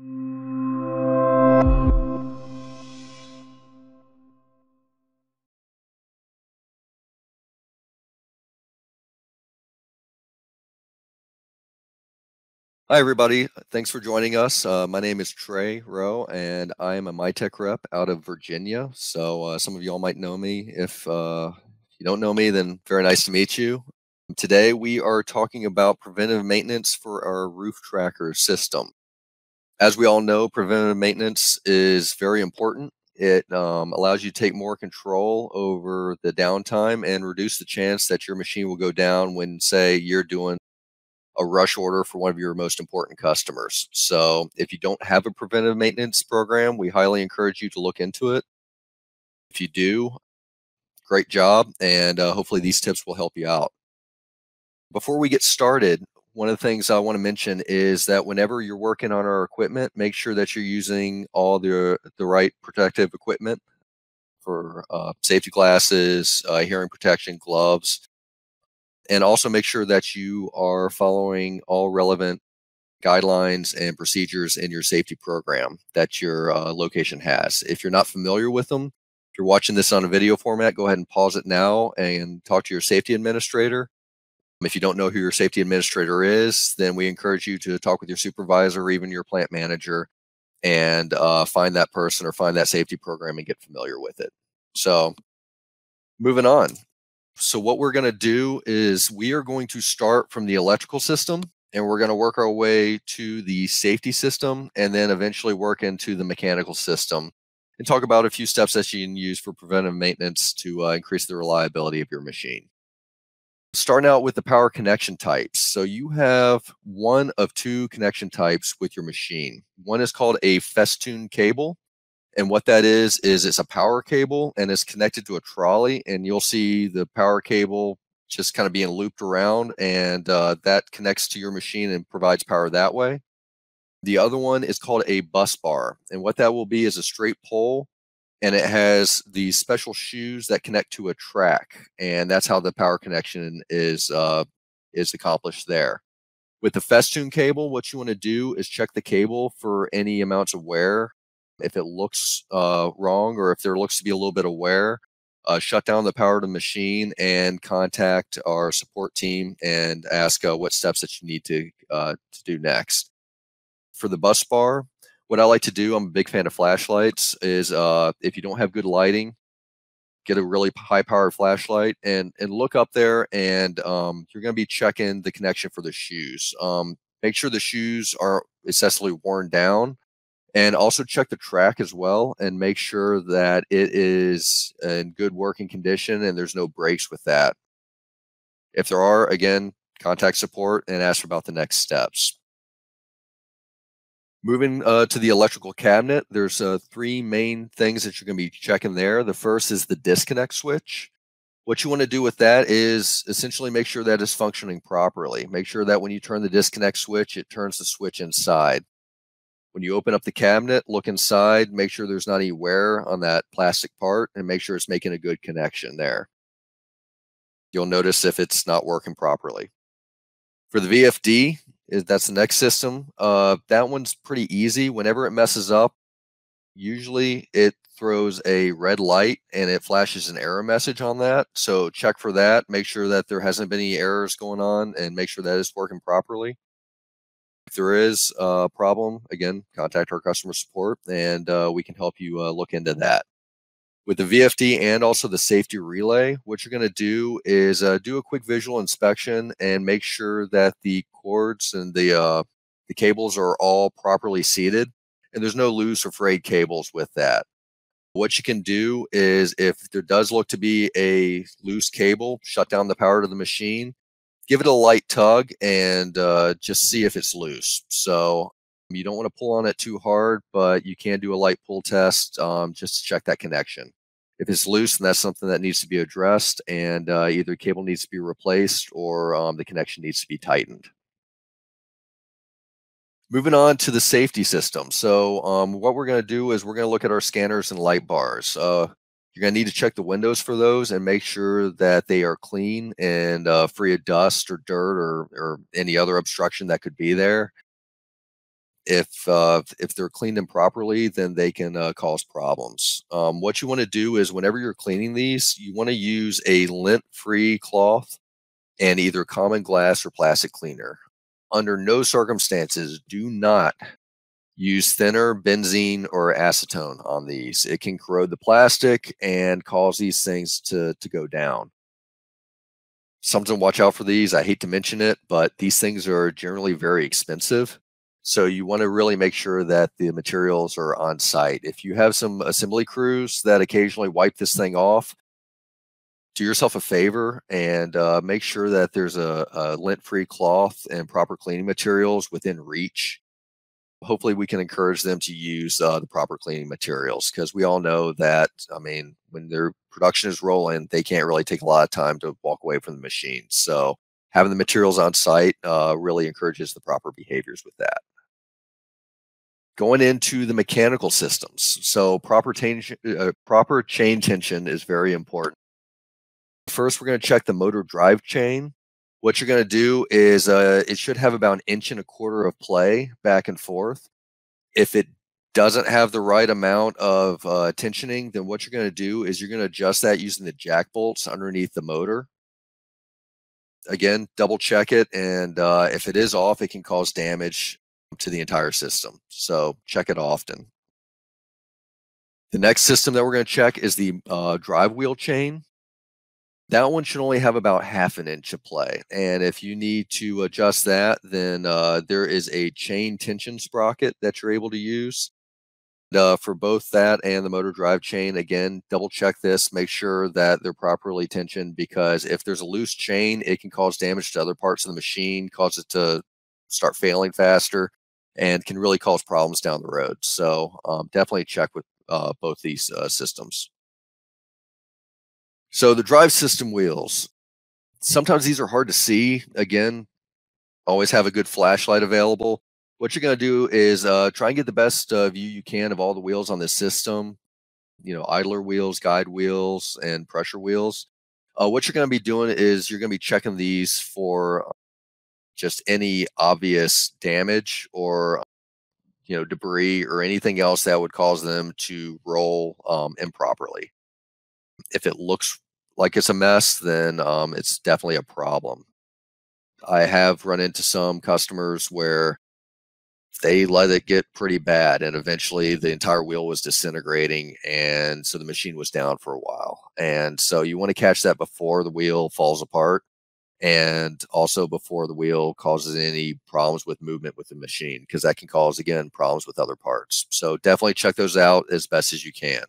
Hi, everybody. Thanks for joining us. My name is Trey Rowe, and I am a MiTek rep out of Virginia. So some of y'all might know me. If you don't know me, then very nice to meet you. Today, we are talking about preventive maintenance for our RoofTracker system. As we all know, preventive maintenance is very important. It allows you to take more control over the downtime and reduce the chance that your machine will go down when, say, you're doing a rush order for one of your most important customers. So if you don't have a preventive maintenance program, we highly encourage you to look into it. If you do, great job, and hopefully these tips will help you out. Before we get started, one of the things I want to mention is that whenever you're working on our equipment, make sure that you're using all the right protective equipment for safety glasses, hearing protection, gloves, and also make sure that you are following all relevant guidelines and procedures in your safety program that your location has. If you're not familiar with them, if you're watching this on a video format, go ahead and pause it now and talk to your safety administrator. If you don't know who your safety administrator is, then we encourage you to talk with your supervisor or even your plant manager and find that person or find that safety program and get familiar with it. So moving on. So what we're going to do is we are going to start from the electrical system, and we're going to work our way to the safety system and then eventually work into the mechanical system and talk about a few steps that you can use for preventive maintenance to increase the reliability of your machine. Starting out with the power connection types. So you have one of two connection types with your machine. One is called a festoon cable. And what that is it's a power cable and it's connected to a trolley, and you'll see the power cable just kind of being looped around, and that connects to your machine and provides power that way. The other one is called a bus bar. And what that will be is a straight pole, and it has these special shoes that connect to a track. And that's how the power connection is accomplished there. With the festoon cable, what you want to do is check the cable for any amounts of wear. If it looks wrong, or if there looks to be a little bit of wear, shut down the power to the machine and contact our support team and ask what steps that you need to do next. For the bus bar, what I like to do, I'm a big fan of flashlights, is if you don't have good lighting, get a really high-powered flashlight and look up there, and you're going to be checking the connection for the shoes. Make sure the shoes aren't excessively worn down. And also check the track as well and make sure that it is in good working condition and there's no breaks with that. If there are, again, contact support and ask about the next steps. Moving to the electrical cabinet, there's three main things that you're going to be checking there. The first is the disconnect switch. What you want to do with that is essentially make sure that it's functioning properly. Make sure that when you turn the disconnect switch, it turns the switch inside. When you open up the cabinet, look inside, make sure there's not any wear on that plastic part, and make sure it's making a good connection there. You'll notice if it's not working properly. For the VFD, that's the next system. That one's pretty easy. Whenever it messes up, usually it throws a red light and it flashes an error message on that. So check for that. Make sure that there hasn't been any errors going on and make sure that it's working properly. If there is a problem, again, contact our customer support, and we can help you look into that. With the VFD and also the safety relay, what you're going to do is do a quick visual inspection and make sure that the cords and the cables are all properly seated, and there's no loose or frayed cables with that. What you can do is, if there does look to be a loose cable, shut down the power to the machine. Give it a light tug and just see if it's loose. So you don't want to pull on it too hard, but you can do a light pull test just to check that connection. If it's loose, then that's something that needs to be addressed, and either the cable needs to be replaced or the connection needs to be tightened. Moving on to the safety system. So what we're going to do is we're going to look at our scanners and light bars. You're going to need to check the windows for those and make sure that they are clean and free of dust or dirt or any other obstruction that could be there. If they're cleaned improperly, then they can cause problems. What you want to do is whenever you're cleaning these, you want to use a lint-free cloth and either common glass or plastic cleaner. Under no circumstances, do not use thinner benzene or acetone on these. It can corrode the plastic and cause these things to go down. Something to watch out for these. I hate to mention it, but these things are generally very expensive. So you want to really make sure that the materials are on site. If you have some assembly crews that occasionally wipe this thing off, do yourself a favor and make sure that there's a lint-free cloth and proper cleaning materials within reach. Hopefully we can encourage them to use the proper cleaning materials, because we all know that, I mean, when their production is rolling, they can't really take a lot of time to walk away from the machine. So having the materials on site really encourages the proper behaviors with that. Going into the mechanical systems. So proper chain tension is very important. First, we're going to check the motor drive chain. What you're going to do is it should have about an inch and a quarter of play back and forth. If it doesn't have the right amount of tensioning, then what you're going to do is you're going to adjust that using the jack bolts underneath the motor. Again, double check it, and if it is off, it can cause damage to the entire system. So check it often. The next system that we're going to check is the drive wheel chain. That one should only have about half an inch of play. And if you need to adjust that, then there is a chain tension sprocket that you're able to use. For both that and the motor drive chain, again, double check this, make sure that they're properly tensioned, because if there's a loose chain, it can cause damage to other parts of the machine, cause it to start failing faster, and can really cause problems down the road. So definitely check with both these systems. So the drive system wheels, sometimes these are hard to see. Again, always have a good flashlight available. What you're going to do is try and get the best view you can of all the wheels on this system, you know, idler wheels, guide wheels, and pressure wheels. What you're going to be doing is you're going to be checking these for just any obvious damage or, you know, debris or anything else that would cause them to roll improperly. If it looks like it's a mess, then it's definitely a problem. I have run into some customers where they let it get pretty bad, and eventually the entire wheel was disintegrating, and so the machine was down for a while. And so you want to catch that before the wheel falls apart, and also before the wheel causes any problems with movement with the machine, because that can cause, again, problems with other parts. So definitely check those out as best as you can.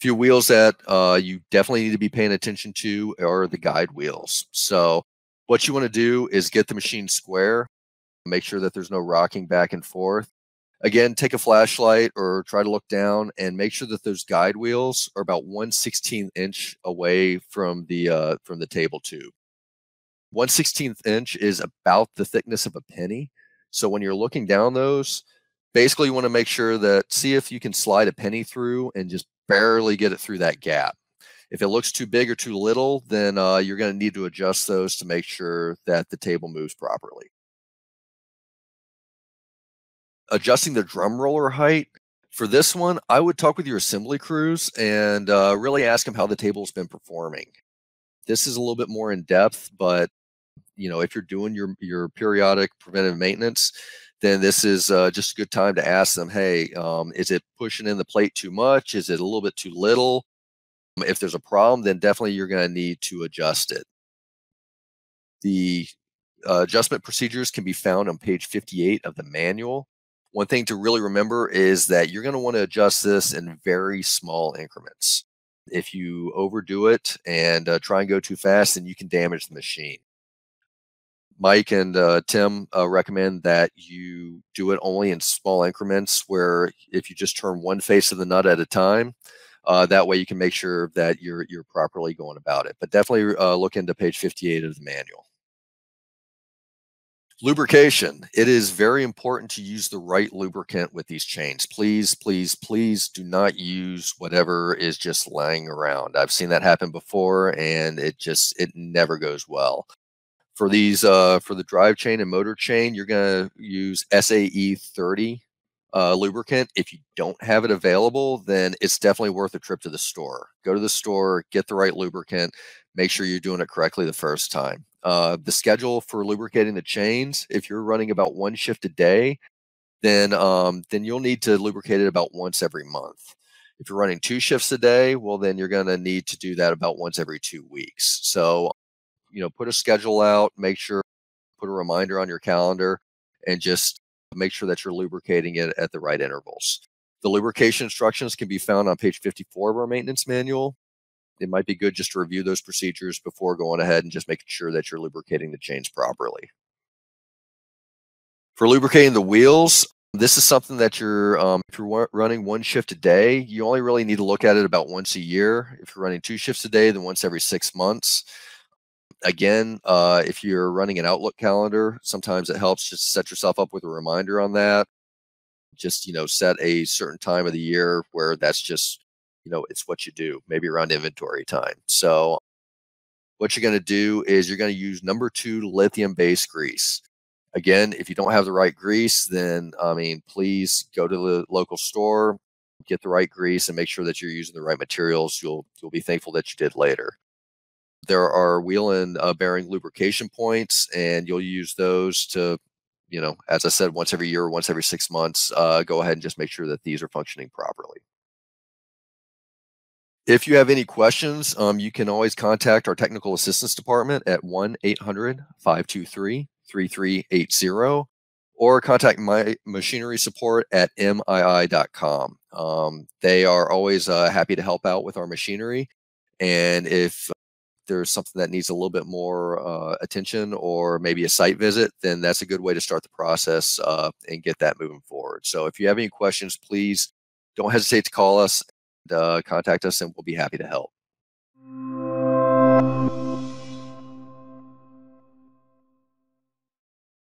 Few wheels that you definitely need to be paying attention to are the guide wheels. So what you want to do is get the machine square, make sure that there's no rocking back and forth. Again, take a flashlight or try to look down and make sure that those guide wheels are about 1/16 inch away from the table tube. 1/16 inch is about the thickness of a penny. So when you're looking down those, basically you want to make sure that, see if you can slide a penny through and just barely get it through that gap. If it looks too big or too little, then you're going to need to adjust those to make sure that the table moves properly. Adjusting the drum roller height. For this one, I would talk with your assembly crews and really ask them how the table's been performing. This is a little bit more in depth, but you know, if you're doing your periodic preventive maintenance, then this is just a good time to ask them, hey, is it pushing in the plate too much? Is it a little bit too little? If there's a problem, then definitely you're going to need to adjust it. The adjustment procedures can be found on page 58 of the manual. One thing to really remember is that you're going to want to adjust this in very small increments. If you overdo it and try and go too fast, then you can damage the machine. Mike and Tim recommend that you do it only in small increments, where if you just turn one face of the nut at a time, that way you can make sure that you're properly going about it. But definitely look into page 58 of the manual. Lubrication. It is very important to use the right lubricant with these chains. Please, please, please do not use whatever is just lying around. I've seen that happen before, and it never goes well. For these, for the drive chain and motor chain, you're going to use SAE 30 lubricant. If you don't have it available, then it's definitely worth a trip to the store. Go to the store, get the right lubricant, make sure you're doing it correctly the first time. The schedule for lubricating the chains, if you're running about one shift a day, then you'll need to lubricate it about once every month. If you're running two shifts a day, well, then you're going to need to do that about once every 2 weeks. So, you know, put a schedule out, make sure, put a reminder on your calendar, and just make sure that you're lubricating it at the right intervals. The lubrication instructions can be found on page 54 of our maintenance manual. It might be good just to review those procedures before going ahead and just making sure that you're lubricating the chains properly. For lubricating the wheels, this is something that you're, if you're running one shift a day, you only really need to look at it about once a year. If you're running two shifts a day, then once every 6 months. Again, if you're running an Outlook calendar, sometimes it helps just to set yourself up with a reminder on that. Just, you know, set a certain time of the year where that's just, you know, it's what you do, maybe around inventory time. So what you're going to do is you're going to use #2 lithium-based grease. Again, if you don't have the right grease, then, I mean, please go to the local store, get the right grease, and make sure that you're using the right materials. You'll be thankful that you did later. There are wheel and bearing lubrication points, and you'll use those to, you know, as I said, once every year or once every 6 months, go ahead and just make sure that these are functioning properly. If you have any questions, you can always contact our technical assistance department at 1-800-523-3380 or contact my machinery support at mii.com. They are always happy to help out with our machinery. And if there's something that needs a little bit more attention or maybe a site visit, then that's a good way to start the process and get that moving forward. So if you have any questions, please don't hesitate to call us and contact us, and we'll be happy to help.